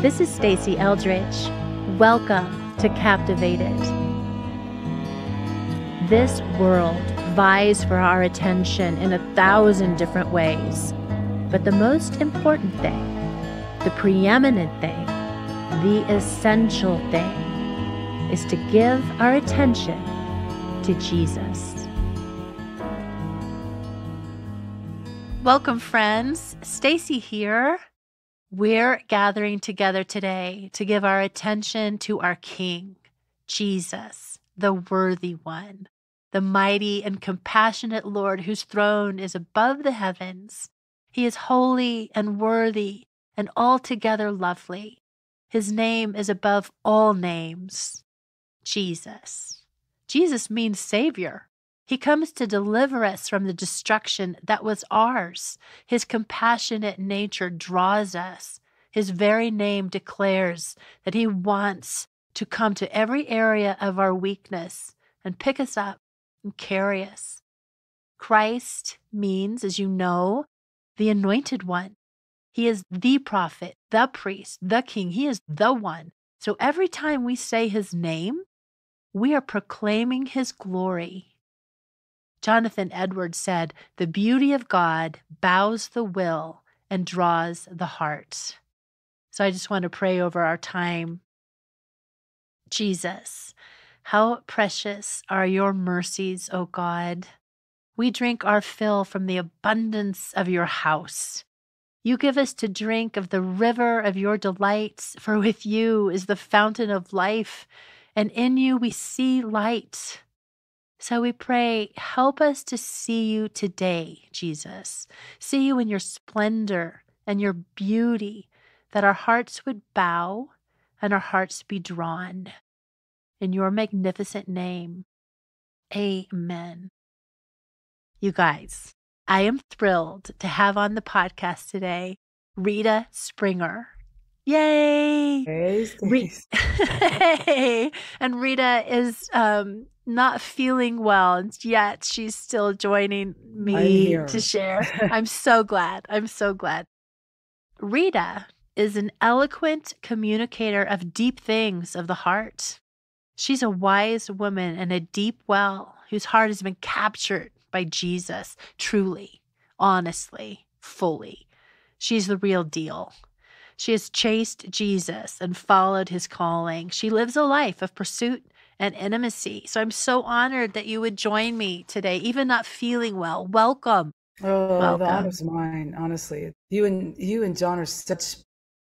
This is Stasi Eldridge. Welcome to Captivated. This world vies for our attention in 1,000 different ways. But the most important thing, the preeminent thing, the essential thing, is to give our attention to Jesus. Welcome, friends. Stasi here. We're gathering together today to give our attention to our King, Jesus, the worthy one, the mighty and compassionate Lord whose throne is above the heavens. He is holy and worthy and altogether lovely. His name is above all names, Jesus. Jesus means Savior. He comes to deliver us from the destruction that was ours. His compassionate nature draws us. His very name declares that he wants to come to every area of our weakness and pick us up and carry us. Christ means, as you know, the Anointed One. He is the prophet, the priest, the king. He is the one. So every time we say his name, we are proclaiming his glory. Jonathan Edwards said, "The beauty of God bows the will and draws the heart." So I just want to pray over our time. Jesus, how precious are your mercies, O God. We drink our fill from the abundance of your house. You give us to drink of the river of your delights, for with you is the fountain of life, and in you we see light. So we pray, help us to see you today, Jesus. See you in your splendor and your beauty, that our hearts would bow and our hearts be drawn. In your magnificent name, amen. You guys, I am thrilled to have on the podcast today Rita Springer. Yay! Hey. And Rita is not feeling well, and yet she's still joining me to share. I'm so glad. I'm so glad. Rita is an eloquent communicator of deep things of the heart. She's a wise woman and a deep well whose heart has been captured by Jesus truly, honestly, fully. She's the real deal. She has chased Jesus and followed his calling. She lives a life of pursuit and intimacy. So I'm so honored that you would join me today, even not feeling well. Welcome. Oh, welcome. The honor's mine, honestly. You and John are such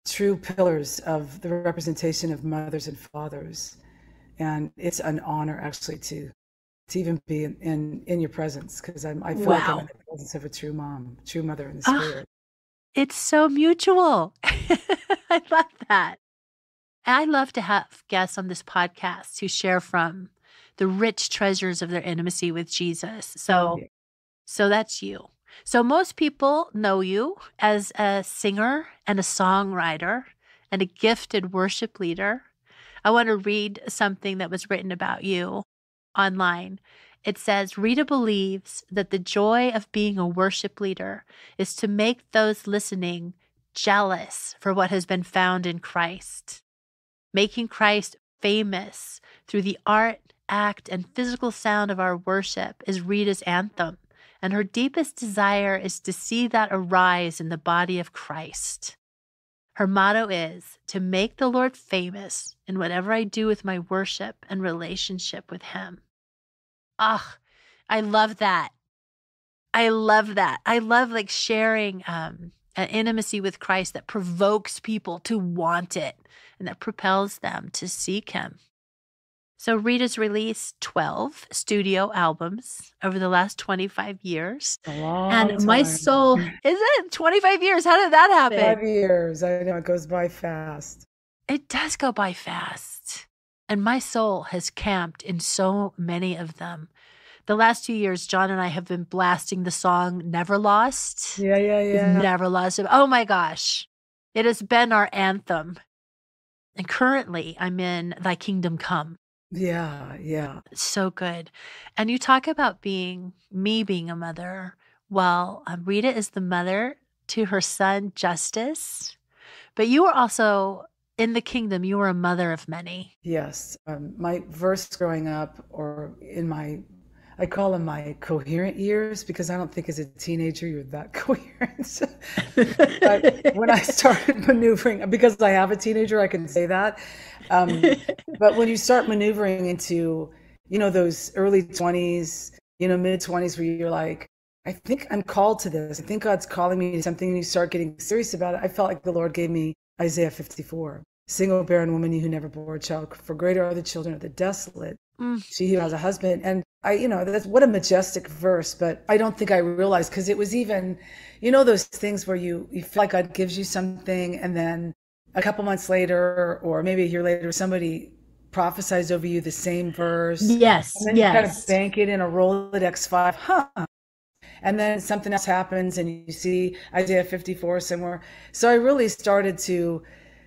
true pillars of the representation of mothers and fathers. And it's an honor, actually, to even be in your presence, because I feel like I'm in the presence of a true mom, true mother in the spirit. It's so mutual. I love that. And I love to have guests on this podcast who share from the rich treasures of their intimacy with Jesus. So that's you. So most people know you as a singer and a songwriter and a gifted worship leader. I want to read something that was written about you online. It says, Rita believes that the joy of being a worship leader is to make those listening jealous for what has been found in Christ, making Christ famous through the art, act, and physical sound of our worship is Rita's anthem, and her deepest desire is to see that arise in the body of Christ. Her motto is to make the Lord famous in whatever I do with my worship and relationship with him. Ah, I love that. I love that. I love like sharing an intimacy with Christ that provokes people to want it and that propels them to seek him. So Rita's released 12 studio albums over the last 25 years. And my soul, is it 25 years? How did that happen? 5 years. I know it goes by fast. It does go by fast. And my soul has camped in so many of them. The last 2 years, John and I have been blasting the song Never Lost. Yeah. Never Lost. Oh my gosh. It has been our anthem. And currently, I'm in Thy Kingdom Come. Yeah. So good. And you talk about being a mother. Well, Rita is the mother to her son, Justice. But you were also in the kingdom, you are a mother of many. Yes. My verse growing up, or in my, I call them my coherent years, because I don't think as a teenager you're that coherent. But when I started maneuvering, because I have a teenager, I can say that. But when you start maneuvering into, you know, those early 20s, you know, mid 20s, where you're like, I think I'm called to this. I think God's calling me to something, and you start getting serious about it. I felt like the Lord gave me Isaiah 54. Single barren woman, you who never bore a child, for greater are the children of the desolate. She who has a husband. And I, you know, that's what a majestic verse, but I don't think I realized, because it was even, you know, those things where you feel like God gives you something, and then a couple months later, or maybe a year later, somebody prophesies over you the same verse. Yes. And then you kind of bank it in a Rolodex file. And then something else happens, and you see Isaiah 54 somewhere. So I really started to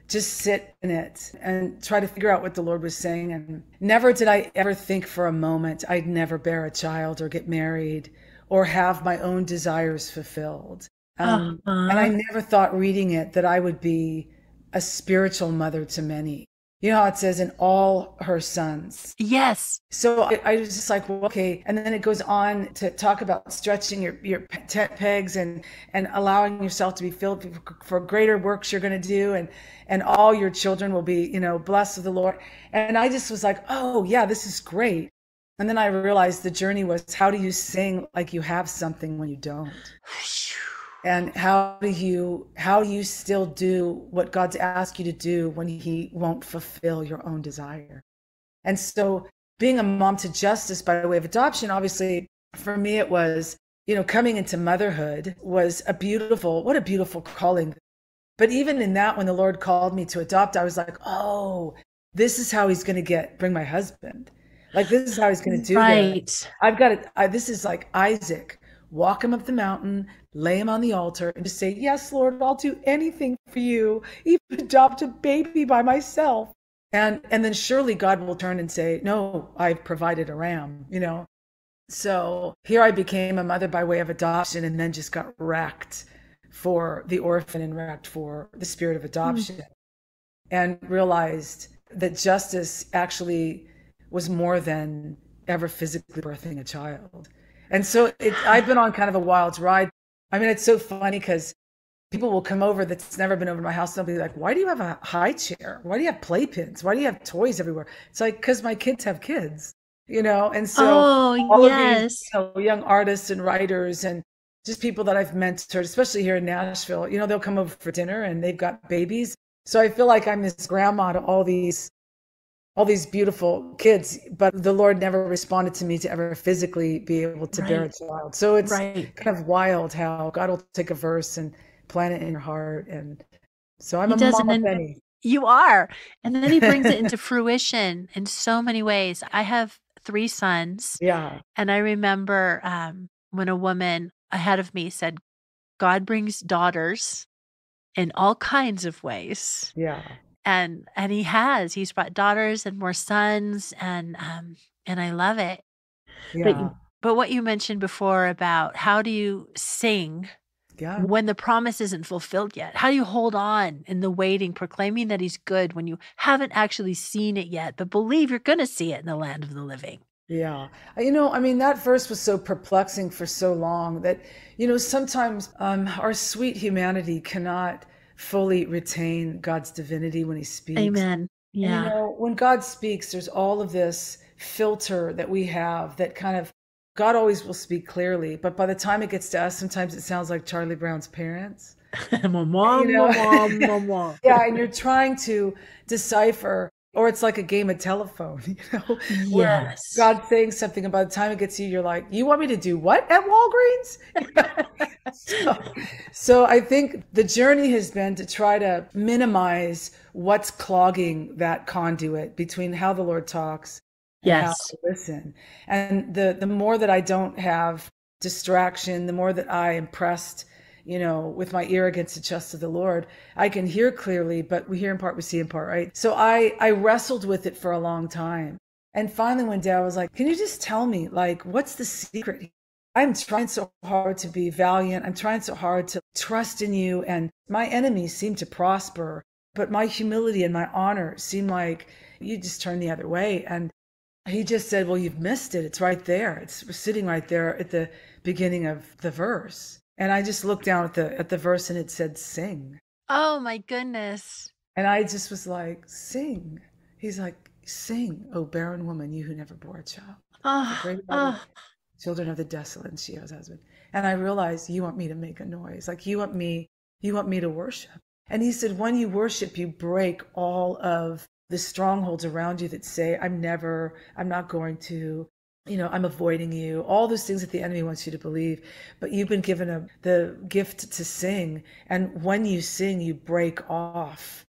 just sit in it and try to figure out what the Lord was saying. And never did I ever think for a moment I'd never bear a child or get married or have my own desires fulfilled. And I never thought reading it that I would be a spiritual mother to many. You know how it says, and all her sons. Yes. So I was just like, well, okay. And then it goes on to talk about stretching your tent pegs and allowing yourself to be filled for greater works you're going to do. And all your children will be, you know, blessed of the Lord. And I just was like, oh yeah, this is great. And then I realized the journey was, how do you sing like you have something when you don't? And how do you still do what God's asked you to do when he won't fulfill your own desire? And so being a mom to Justice by way of adoption, obviously for me, it was, you know, coming into motherhood was what a beautiful calling. But even in that, when the Lord called me to adopt, I was like, oh, this is how he's going to bring my husband. Like, this is how he's going to do it. I've got it. This is like Isaac. Walk him up the mountain, lay him on the altar, and just say, yes, Lord, I'll do anything for you, even adopt a baby by myself. And then surely God will turn and say, no, I've provided a ram, you know? So here I became a mother by way of adoption, and then just got wrecked for the orphan and wrecked for the spirit of adoption, and realized that Justice actually was more than ever physically birthing a child. And so I've been on kind of a wild ride. I mean, it's so funny, because people will come over that's never been over to my house. They'll be like, why do you have a high chair? Why do you have playpins? Why do you have toys everywhere? It's like, because my kids have kids, you know? And so all of these, you know, young artists and writers and just people that I've mentored, especially here in Nashville, you know, they'll come over for dinner and they've got babies. So I feel like I'm this grandma to all these beautiful kids, but the Lord never responded to me to ever physically be able to bear a child. So it's kind of wild how God will take a verse and plant it in your heart. And so I'm a mom of many. You are. And then he brings it into fruition in so many ways. I have three sons. Yeah. And I remember when a woman ahead of me said, God brings daughters in all kinds of ways. Yeah. And he's brought daughters and more sons, and I love it. Yeah. But what you mentioned before about how do you sing when the promise isn't fulfilled yet? How do you hold on in the waiting, proclaiming that he's good when you haven't actually seen it yet, but believe you're going to see it in the land of the living? Yeah. You know, I mean, that verse was so perplexing for so long that, you know, sometimes our sweet humanity cannot fully retain God's divinity when he speaks. Amen. Yeah. And, you know, when God speaks, there's all of this filter that we have that kind of, God always will speak clearly, but by the time it gets to us, sometimes it sounds like Charlie Brown's parents. Mom. Yeah. And you're trying to decipher, or it's like a game of telephone, you know, where God's saying something, and by the time it gets to you, you're like, you want me to do what at Walgreens? You know? so I think the journey has been to try to minimize what's clogging that conduit between how the Lord talks and how to listen. And the more that I don't have distraction, the more that I am pressed, you know, with my ear against the chest of the Lord, I can hear clearly, but we hear in part, we see in part, right? So I wrestled with it for a long time. And finally one day I was like, can you just tell me, like, what's the secret? I'm trying so hard to be valiant. I'm trying so hard to trust in you. And my enemies seem to prosper, But my humility and my honor seemed like you just turned the other way. And he just said, well, you've missed it. It's right there. It's sitting right there at the beginning of the verse. And I just looked down at the verse and it said, sing. Oh, my goodness. And I just was like, sing. He's like, sing, O barren woman, you who never bore a child. Children of the desolate and Sheol's husband. And I realized, you want me to make a noise. Like, you want me to worship. And he said, when you worship, you break all of the strongholds around you that say, I'm not going to, I'm avoiding you. All those things that the enemy wants you to believe. But you've been given the gift to sing. And when you sing, you break off.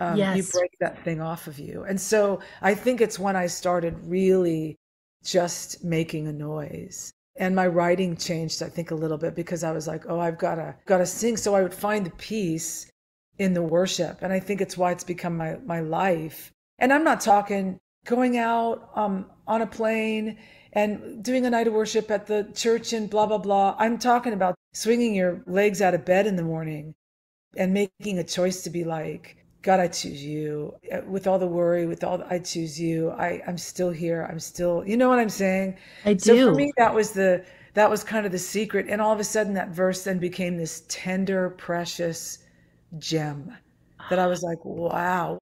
Yes. You break that thing off of you. And so I think it's when I started really just making a noise. And my writing changed, I think, a little bit, because I was like, oh, I've got to sing. So I would find the peace in the worship. And I think it's why it's become my life. And I'm not talking going out on a plane and doing a night of worship at the church and blah, blah, blah. I'm talking about swinging your legs out of bed in the morning and making a choice to be like, God, I choose you. With all the worry, I choose you. I'm still here. I'm still, you know what I'm saying? I do. So for me, that was kind of the secret. And all of a sudden that verse then became this tender, precious gem that I was like, wow.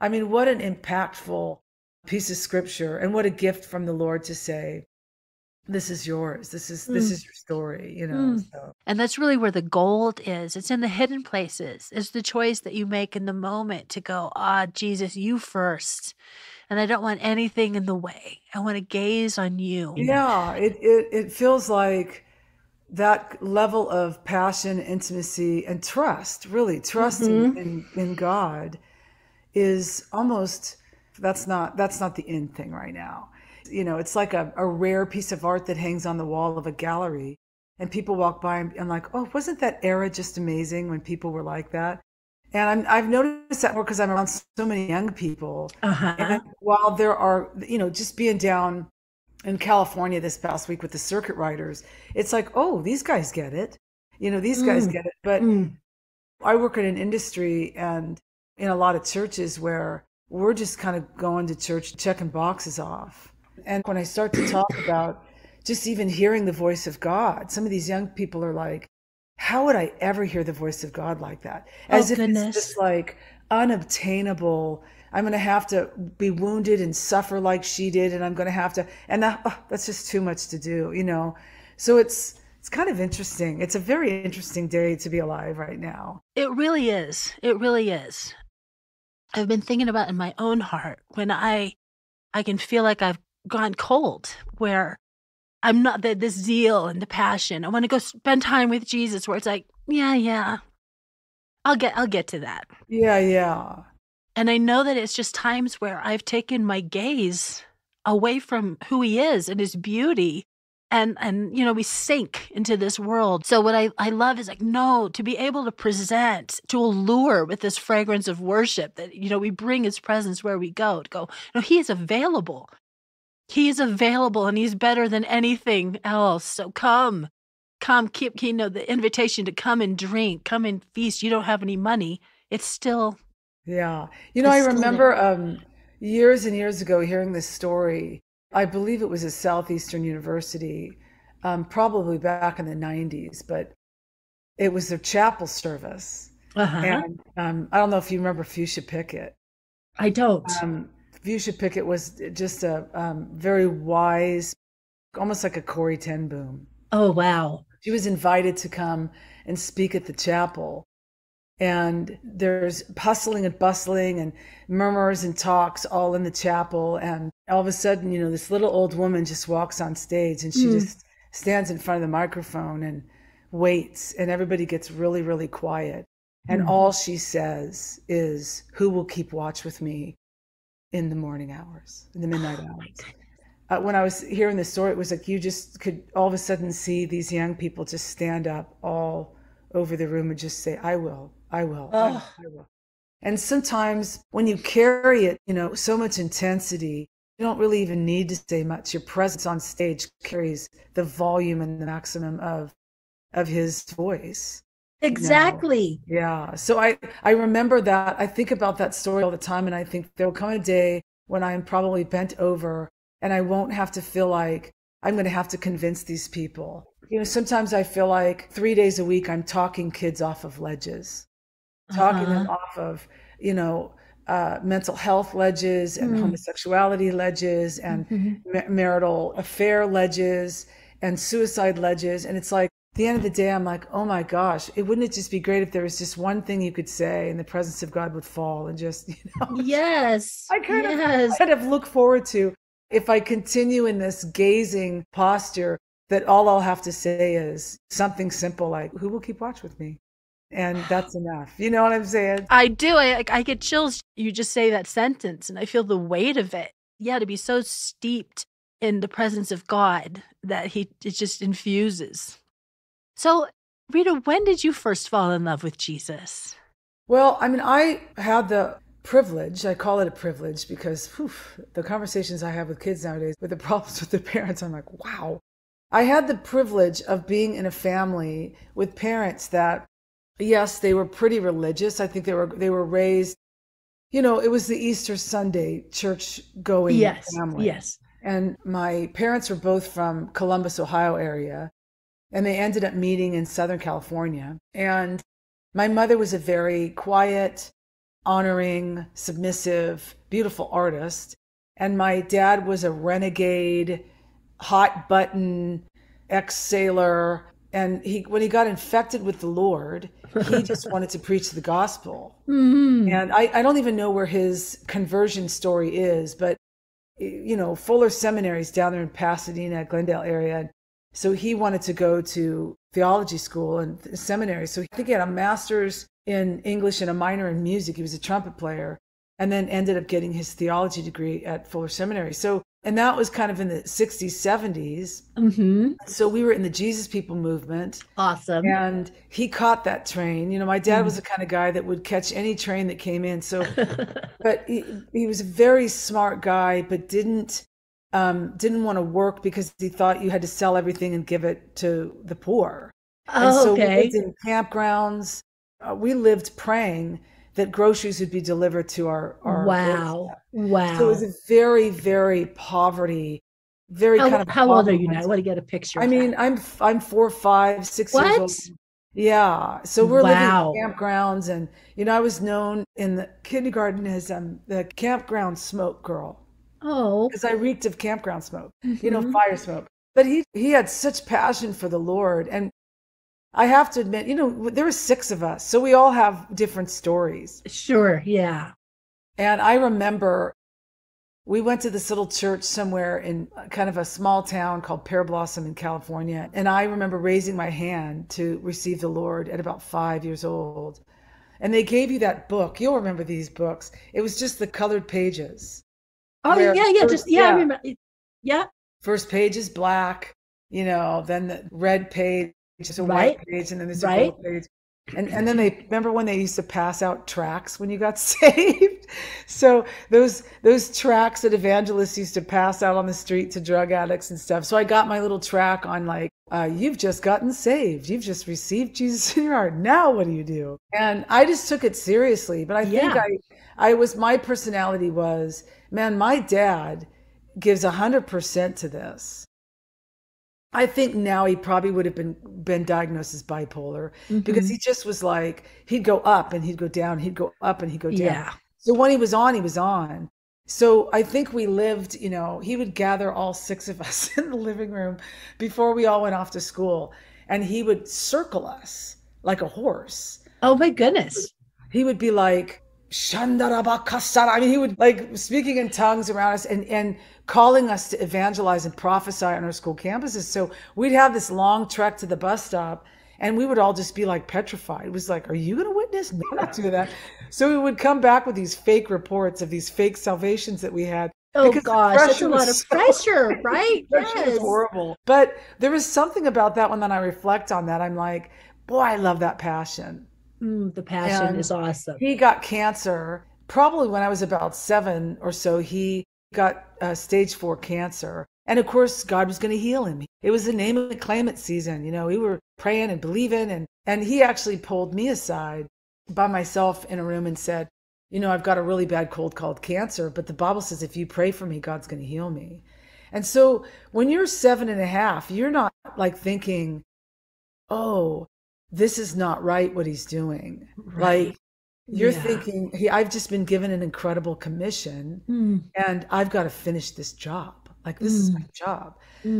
I mean, what an impactful piece of scripture, and what a gift from the Lord to say, this is yours. This is your story, So. And that's really where the gold is. It's in the hidden places. It's the choice that you make in the moment to go, Jesus, you first. And I don't want anything in the way. I want to gaze on you. Yeah, it feels like that level of passion, intimacy, and trust, really trusting in God is almost, that's not the end thing right now. It's like a rare piece of art that hangs on the wall of a gallery, and people walk by and I'm like, oh, wasn't that era just amazing when people were like that? And I've noticed that more because I'm around so many young people. Uh-huh. And while there are, just being down in California this past week with the circuit riders, it's like, oh, these guys get it. These guys get it. But I work in an industry and in a lot of churches where we're just kind of going to church, checking boxes off. And when I start to talk about just even hearing the voice of God, some of these young people are like, how would I ever hear the voice of God like that? As if it's just like unobtainable. I'm going to have to be wounded and suffer like she did. And I'm going to have to, that's just too much to do, So it's kind of interesting. It's a very interesting day to be alive right now. It really is. It really is. I've been thinking about in my own heart when I can feel like I've gone cold, where I'm not this zeal and the passion. I want to go spend time with Jesus, where it's like, yeah, I'll get to that. Yeah. And I know that it's just times where I've taken my gaze away from who he is and his beauty. And we sink into this world. So what I love is like, no, to be able to present, to allure with this fragrance of worship that, we bring his presence where we go, to go, no, he is available. He is available and he's better than anything else. So come, keep, the invitation to come and drink, come and feast. You don't have any money. It's still. Yeah. I remember years and years ago hearing this story. I believe it was a Southeastern University, probably back in the 90s, but it was their chapel service. Uh-huh. And I don't know if you remember Fuchsia Pickett. I don't. Fuchsia Pickett was just a very wise, almost like a Corrie ten Boom. Oh, wow. She was invited to come and speak at the chapel. And there's hustling and bustling and murmurs and talks all in the chapel. And all of a sudden, this little old woman just walks on stage and she just stands in front of the microphone and waits. And everybody gets really, really quiet. And all she says is, who will keep watch with me in the morning hours, in the midnight hours? When I was hearing this story, it was like you just could all of a sudden see these young people just stand up all over the room and just say, I will. I will. I will. And sometimes when you carry it, so much intensity, you don't really even need to say much. Your presence on stage carries the volume and the maximum of his voice. Exactly. No. Yeah. So I remember that. I think about that story all the time, and I think there will come a day when I'm probably bent over and I won't have to feel like I'm going to have to convince these people. You know, sometimes I feel like 3 days a week I'm talking kids off of ledges, talking them off of, you know, mental health ledges and homosexuality ledges and marital affair ledges and suicide ledges. And it's like, at the end of the day, I'm like, oh my gosh, wouldn't it just be great if there was just one thing you could say and the presence of God would fall and just, you know. Yes. I kind of look forward to, if I continue in this gazing posture, that all I'll have to say is something simple like, who will keep watch with me? And that's enough. You know what I'm saying? I do. I get chills. You just say that sentence and I feel the weight of it. Yeah, to be so steeped in the presence of God that it just infuses. So, Rita, when did you first fall in love with Jesus? Well, I mean, I had the privilege, I call it a privilege because the conversations I have with kids nowadays, with the problems with their parents, I'm like, wow. I had the privilege of being in a family with parents that, yes, they were pretty religious. I think they were raised, you know, it was the Easter Sunday church going family. Yes. And my parents were both from Columbus, Ohio area. And they ended up meeting in Southern California. And my mother was a very quiet, honoring, submissive, beautiful artist. And my dad was a renegade, hot button, ex-sailor. And when he got infected with the Lord, he just wanted to preach the gospel. And I don't even know where his conversion story is, but, you know, Fuller Seminary is down there in Pasadena, Glendale area. So he wanted to go to theology school and seminary. So I think he had a master's in English and a minor in music. He was a trumpet player and then ended up getting his theology degree at Fuller Seminary. So, and that was kind of in the 60s, 70s. So we were in the Jesus People movement. Awesome. And he caught that train. You know, my dad was the kind of guy that would catch any train that came in. So, but he was a very smart guy, but didn't want to work because he thought you had to sell everything and give it to the poor. We lived in campgrounds. We lived praying that groceries would be delivered to our doorstep. So it was a very, very poverty, very kind of. How old are you now? I want to get a picture. I mean, I'm 4, 5, 6 years old. Yeah. So we're living in campgrounds, and you know, I was known in the kindergarten as the campground smoke girl. Oh, because I reeked of campground smoke, you know, fire smoke. But he had such passion for the Lord. And I have to admit, you know, there were 6 of us, so we all have different stories. Sure. Yeah. And I remember we went to this little church somewhere in kind of a small town called Pear Blossom in California. And I remember raising my hand to receive the Lord at about 5 years old. And they gave you that book. You'll remember these books. It was just the colored pages. Oh, I remember. Yeah. First page is black, you know, then the red page is a white page, and then there's a gold page. And then they, remember when they used to pass out tracts when you got saved? So those tracts that evangelists used to pass out on the street to drug addicts and stuff. So I got my little tract on like, you've just gotten saved. You've just received Jesus in your heart. Now what do you do? And I just took it seriously. But I think my personality was, man, my dad gives 100% to this. I think now he probably would have been diagnosed as bipolar because he just was like, he'd go up and he'd go down, he'd go up and he'd go down. Yeah. So when he was on, he was on. So I think we lived, you know, he would gather all 6 of us in the living room before we all went off to school, and he would circle us like a horse. Oh my goodness. He would be like, I mean, he would like speaking in tongues around us and calling us to evangelize and prophesy on our school campuses. So we'd have this long trek to the bus stop, and we would all just be like petrified. It was like, are you going to witness? No, not do that. So we would come back with these fake reports of these fake salvations that we had. Oh gosh, that's a lot of pressure, right? Yes. It was horrible. But there was something about that when then I reflect on that. I'm like, boy, I love that passion. The passion is awesome. He got cancer probably when I was about 7 or so. He got stage 4 cancer. And of course, God was going to heal him. It was the name of the claimant season. You know, we were praying and believing. And he actually pulled me aside by myself in a room and said, you know, I've got a really bad cold called cancer, but the Bible says if you pray for me, God's going to heal me. And so when you're 7.5, you're not like thinking, oh, this is not right what he's doing. Right. Like you're thinking, hey, I've just been given an incredible commission and I've got to finish this job. Like, this is my job.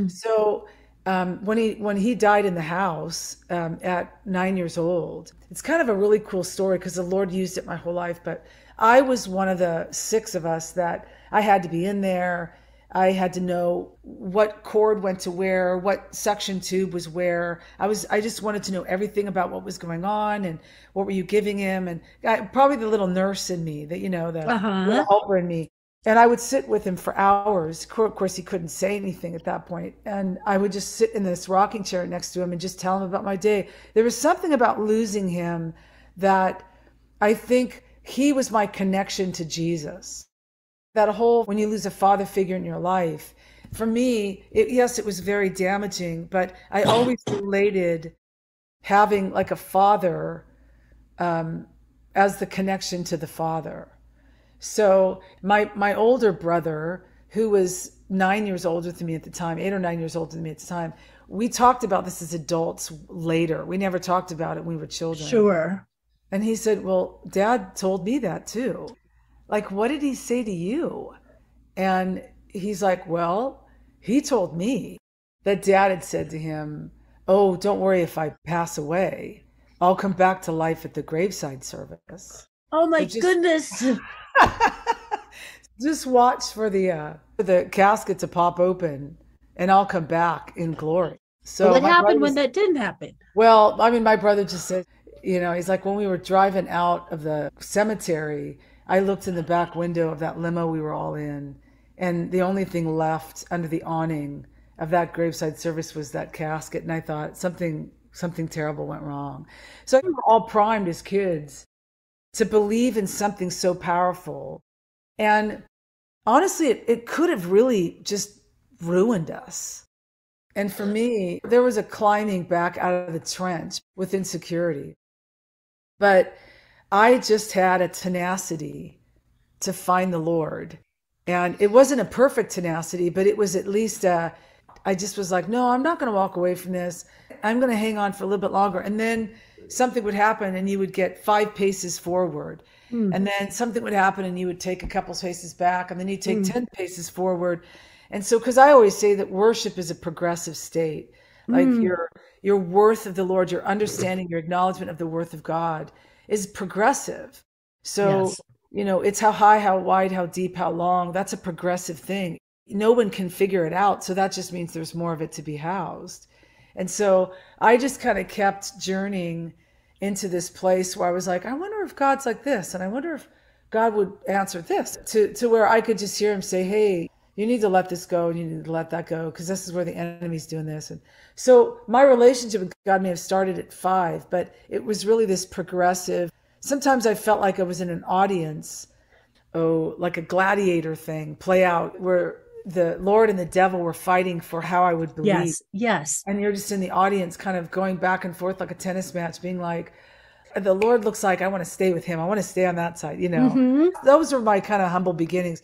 So when he died in the house at 9 years old, it's kind of a really cool story because the Lord used it my whole life. But I was one of the six of us that I had to be in there. I had to know what cord went to where, what suction tube was where. I just wanted to know everything about what was going on and what were you giving him. And probably the little nurse in me, that, you know, the little helper in me. And I would sit with him for hours. Of course, he couldn't say anything at that point. And I would just sit in this rocking chair next to him and just tell him about my day. There was something about losing him that I think he was my connection to Jesus. That whole, when you lose a father figure in your life, for me, yes, it was very damaging, but I always related having like a father as the connection to the Father. So my older brother, who was 9 years older than me at the time, 8 or 9 years older than me at the time, we talked about this as adults later. We never talked about it when we were children. Sure. And he said, well, Dad told me that too. Like, what did he say to you? And he's like, well, he told me that Dad had said to him, oh, don't worry, if I pass away, I'll come back to life at the graveside service. Oh my goodness. Just watch for the casket to pop open and I'll come back in glory. So what happened when that didn't happen? Well, I mean, my brother just said, you know, he's like, when we were driving out of the cemetery, I looked in the back window of that limo we were all in, and the only thing left under the awning of that graveside service was that casket. And I thought something terrible went wrong. So we were all primed as kids to believe in something so powerful. And honestly, it could have really just ruined us. And for me, there was a climbing back out of the trench with insecurity. But I just had a tenacity to find the Lord. And it wasn't a perfect tenacity, but it was at least I just was like, no, I'm not going to walk away from this. I'm going to hang on for a little bit longer. And then something would happen and you would get 5 paces forward. And then something would happen and you would take a couple paces back, and then you take 10 paces forward. And so, because I always say that worship is a progressive state, like your worth of the Lord, your understanding, your acknowledgement of the worth of God is progressive. So, you know, it's how high, how wide, how deep, how long. That's a progressive thing. No one can figure it out. So that just means there's more of it to be housed. And so I just kind of kept journeying into this place where I was like, I wonder if God's like this. And I wonder if God would answer this, to where I could just hear him say, hey, you need to let this go. And you need to let that go, because this is where the enemy's doing this. And so my relationship with God may have started at 5, but it was really this progressive. Sometimes I felt like I was in an audience, like a gladiator thing, play out, where the Lord and the devil were fighting for how I would believe. Yes, yes. And you're just in the audience kind of going back and forth like a tennis match, being like, the Lord looks like I want to stay with him. I want to stay on that side, you know. Those were my kind of humble beginnings.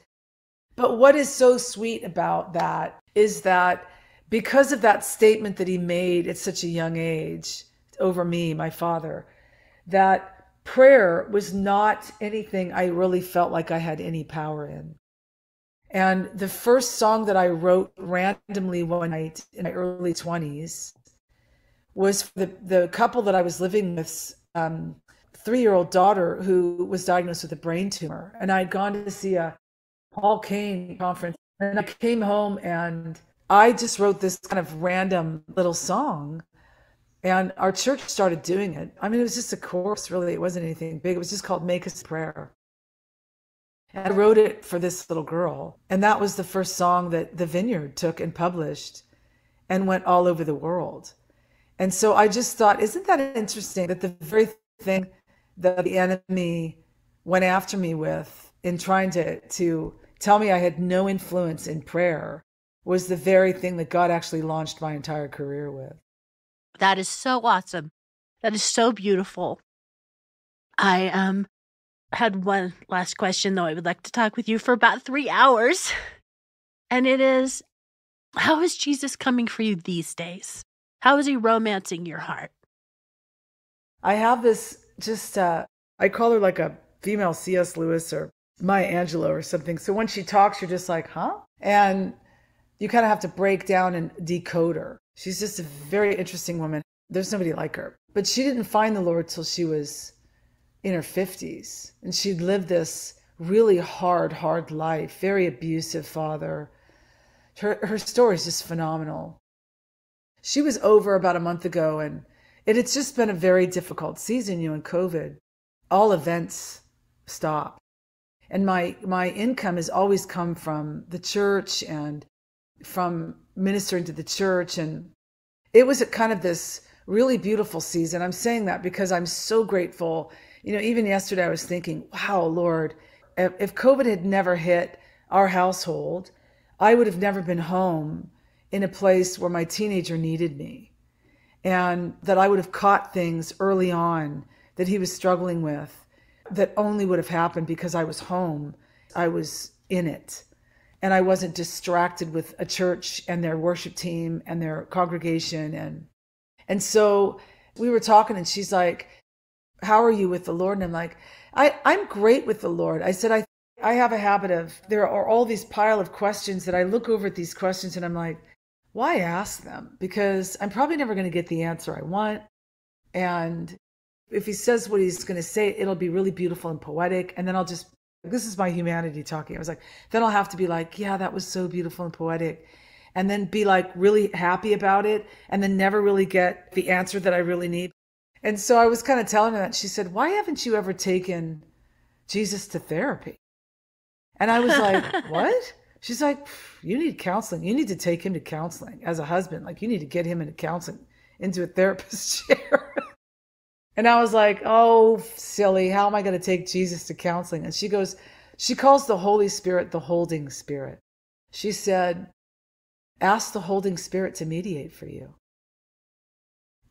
But what is so sweet about that is that because of that statement that he made at such a young age over me, my father, that prayer was not anything I really felt like I had any power in. And the first song that I wrote randomly one night in my early 20s was for the couple that I was living with, 3-year-old daughter who was diagnosed with a brain tumor. And I had gone to see a Paul Cain conference, and I came home and I just wrote this kind of random little song, and our church started doing it. I mean, it was just a chorus, really. It wasn't anything big. It was just called Make Us Prayer. I wrote it for this little girl. And that was the first song that The Vineyard took and published and went all over the world. And so I just thought, isn't that interesting that the very thing that the enemy went after me with in trying to tell me I had no influence in prayer was the very thing that God actually launched my entire career with. That is so awesome. That is so beautiful. I had one last question, though. I would like to talk with you for about 3 hours. And it is, how is Jesus coming for you these days? How is he romancing your heart? I have this just, I call her like a female C.S. Lewis or Maya Angelou or something. So when she talks, you're just like, huh? And you kind of have to break down and decode her. She's just a very interesting woman. There's nobody like her. But she didn't find the Lord till she was in her 50s. And she'd lived this really hard life, very abusive father. Her story is just phenomenal. She was over about a month ago, and it's just been a very difficult season, in COVID. All events stopped. And my income has always come from the church and from ministering to the church. And it was a kind of this really beautiful season. I'm saying that because I'm so grateful. You know, even yesterday I was thinking, wow, Lord, if COVID had never hit our household, I would have never been home in a place where my teenager needed me, and that I would have caught things early on that he was struggling with that only would have happened because I was home. I was in it, and I wasn't distracted with a church and their worship team and their congregation. And so we were talking, and she's like, how are you with the Lord? And I'm like, I'm great with the Lord. I said, I have a habit of, there are all these pile of questions that I look over at these questions and I'm like, why ask them? Because I'm probably never going to get the answer I want. And if he says what he's going to say, it'll be really beautiful and poetic. And then I'll just, this is my humanity talking. I was like, then I'll have to be like, yeah, that was so beautiful and poetic. And then be like really happy about it. And then never really get the answer that I really need. And so I was kind of telling her that. She said, why haven't you ever taken Jesus to therapy? And I was like, what? She's like, you need counseling. You need to take him to counseling as a husband. Like, you need to get him into counseling, into a therapist's chair. And I was like, oh, silly. How am I going to take Jesus to counseling? And she goes, she calls the Holy Spirit the holding spirit. She said, ask the holding spirit to mediate for you.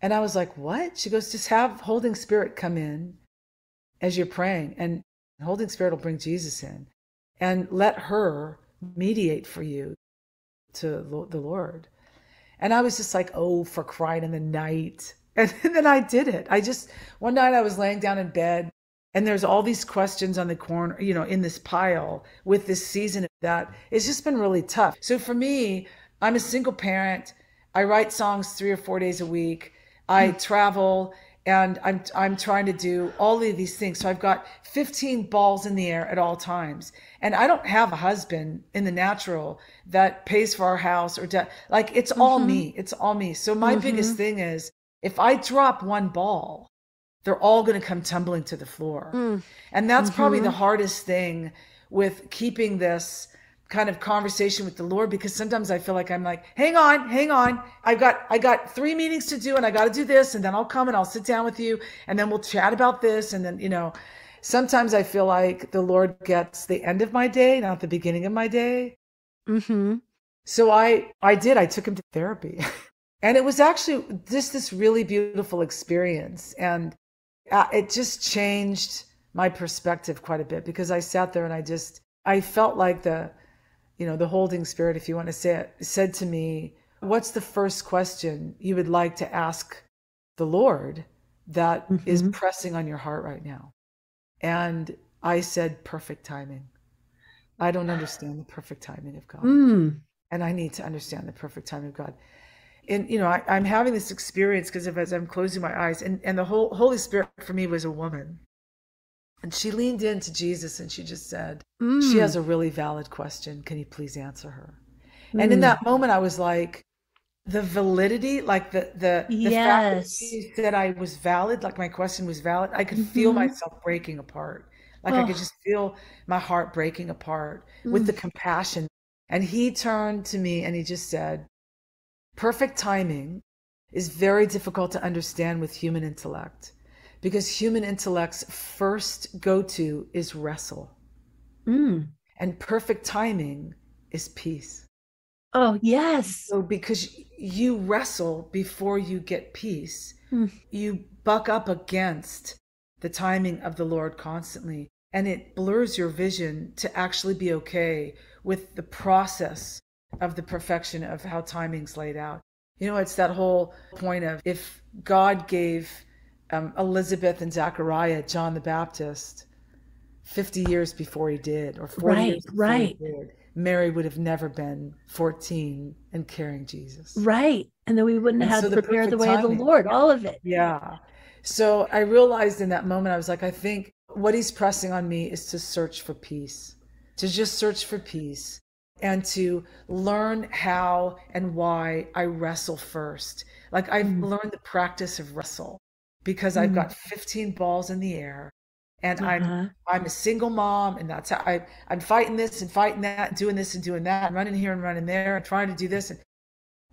And I was like, what? She goes, just have holding spirit come in as you're praying, and holding spirit will bring Jesus in. And let her mediate for you to the Lord. And I was just like, oh, for crying in the night. And then I did it. I just, one night I was laying down in bed, and there's all these questions on the corner, you know, in this pile with this season of that. It's just been really tough. So for me, I'm a single parent. I write songs 3 or 4 days a week. I travel. And I'm trying to do all of these things. So I've got 15 balls in the air at all times. And I don't have a husband in the natural that pays for our house or debt. Like, it's all me. It's all me. So my biggest thing is, if I drop one ball, they're all going to come tumbling to the floor. And that's probably the hardest thing with keeping this kind of conversation with the Lord, because sometimes I feel like I'm like, hang on. I got 3 meetings to do, and I got to do this, and then I'll come and I'll sit down with you, and then we'll chat about this. And then, you know, sometimes I feel like the Lord gets the end of my day, not the beginning of my day. So I took him to therapy and it was actually just this really beautiful experience. And it just changed my perspective quite a bit, because I sat there and I felt like the holding spirit, if you want to say it, said to me, what's the first question you would like to ask the Lord that is pressing on your heart right now? And I said, perfect timing. I don't understand the perfect timing of God. And I need to understand the perfect timing of God. And, you know, I'm having this experience because as I'm closing my eyes, and the whole Holy Spirit for me was a woman. And she leaned into Jesus and she just said, she has a really valid question. Can you please answer her? And in that moment, I was like, the validity, like the fact that she said I was valid, like my question was valid. I could feel myself breaking apart. Like I could just feel my heart breaking apart with the compassion. And he turned to me and he just said, perfect timing is very difficult to understand with human intellect. Because human intellect's first go-to is wrestle. And perfect timing is peace. Oh, yes. So because you wrestle before you get peace. Mm. You buck up against the timing of the Lord constantly, and it blurs your vision to actually be okay with the process of the perfection of how timing's laid out. You know, it's that whole point of if God gave Elizabeth and Zachariah, John the Baptist, 50 years before he did, or 40 years before he did, Mary would have never been 14 and carrying Jesus. Right. And then we wouldn't have prepared the way of the Lord, all of it. Yeah. So I realized in that moment, I was like, I think what he's pressing on me is to search for peace, to just search for peace and to learn how and why I wrestle first. Like I've learned the practice of wrestle because I've got 15 balls in the air. And I'm a single mom, and that's how I'm fighting this and fighting that, doing this and doing that, and running here and running there, and trying to do this. And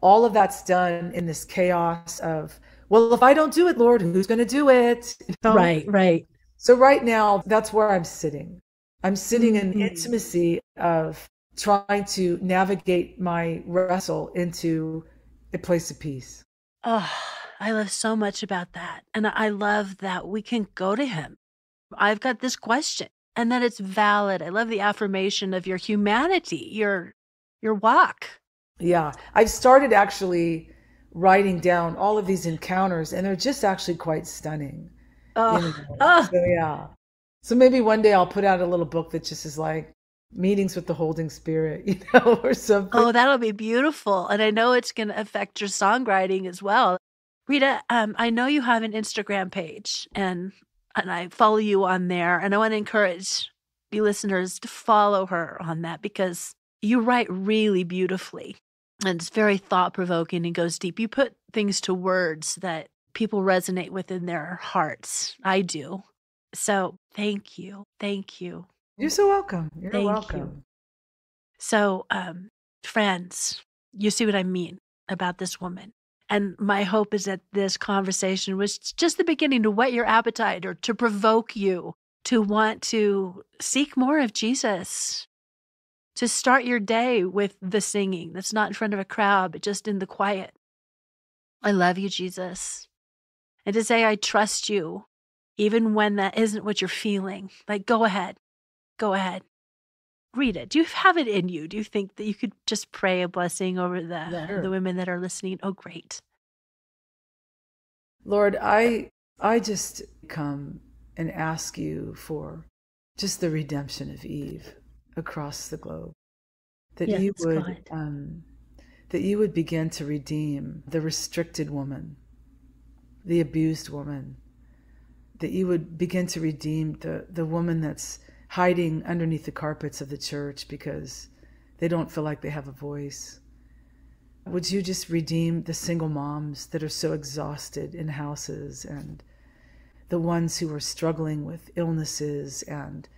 all of that's done in this chaos of, well, if I don't do it, Lord, who's going to do it? You know? Right, right. So right now, that's where I'm sitting. I'm sitting in intimacy of trying to navigate my wrestle into a place of peace. Oh, I love so much about that. And I love that we can go to him. I've got this question, and that it's valid. I love the affirmation of your humanity, your walk. Yeah. I've started actually writing down all of these encounters, and they're just actually quite stunning. So, yeah. So maybe one day I'll put out a little book that just is like meetings with the holding spirit, you know, or something. Oh, that'll be beautiful. And I know it's going to affect your songwriting as well. Rita, I know you have an Instagram page, and I follow you on there. And I want to encourage you listeners to follow her on that because you write really beautifully. And it's very thought-provoking and goes deep. You put things to words that people resonate with in their hearts. I do. So thank you. Thank you. You're so welcome. You're welcome. So friends, you see what I mean about this woman. And my hope is that this conversation was just the beginning to whet your appetite or to provoke you to want to seek more of Jesus, to start your day with the singing that's not in front of a crowd, but just in the quiet. I love you, Jesus. And to say, I trust you, even when that isn't what you're feeling. Like, go ahead. Go ahead. Rita, do you have it in you? Do you think that you could just pray a blessing over the women that are listening? Oh, great. Lord, I just come and ask you for just the redemption of Eve across the globe, that you would begin to redeem the restricted woman, the abused woman, that you would begin to redeem the woman that's hiding underneath the carpets of the church because they don't feel like they have a voice. Would you just redeem the single moms that are so exhausted in houses and the ones who are struggling with illnesses and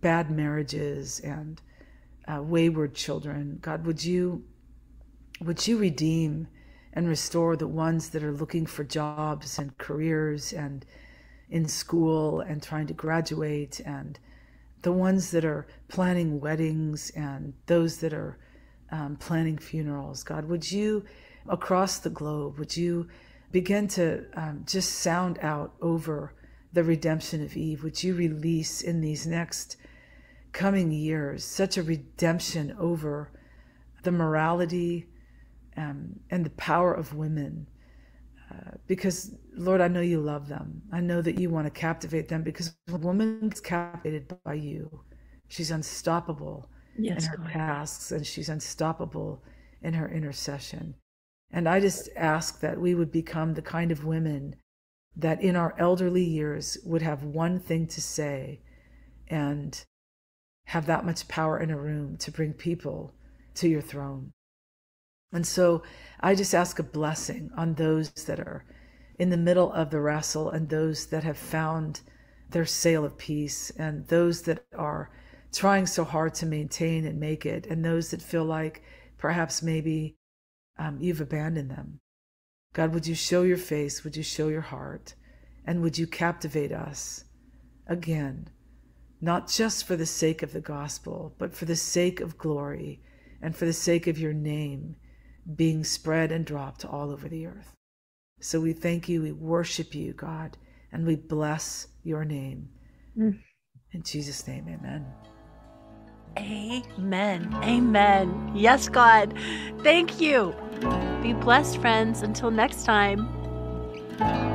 bad marriages and wayward children? God, would you redeem and restore the ones that are looking for jobs and careers and in school and trying to graduate, and the ones that are planning weddings and those that are planning funerals? God, would you, across the globe, would you begin to just sound out over the redemption of Eve? Would you release in these next coming years such a redemption over the morality and the power of women? Because, Lord, I know you love them. I know that you want to captivate them, because a woman's captivated by you. She's unstoppable in her tasks, and she's unstoppable in her intercession. And I just ask that we would become the kind of women that in our elderly years would have one thing to say and have that much power in a room to bring people to your throne. And so I just ask a blessing on those that are in the middle of the wrestle, and those that have found their sail of peace, and those that are trying so hard to maintain and make it, and those that feel like perhaps maybe you've abandoned them. God, would you show your face? Would you show your heart? And would you captivate us again, not just for the sake of the gospel, but for the sake of glory and for the sake of your name being spread and dropped all over the earth. So we thank you, we worship you, God, and we bless your name. In Jesus' name, amen. Amen. Amen. Yes, God. Thank you. Be blessed, friends. Until next time.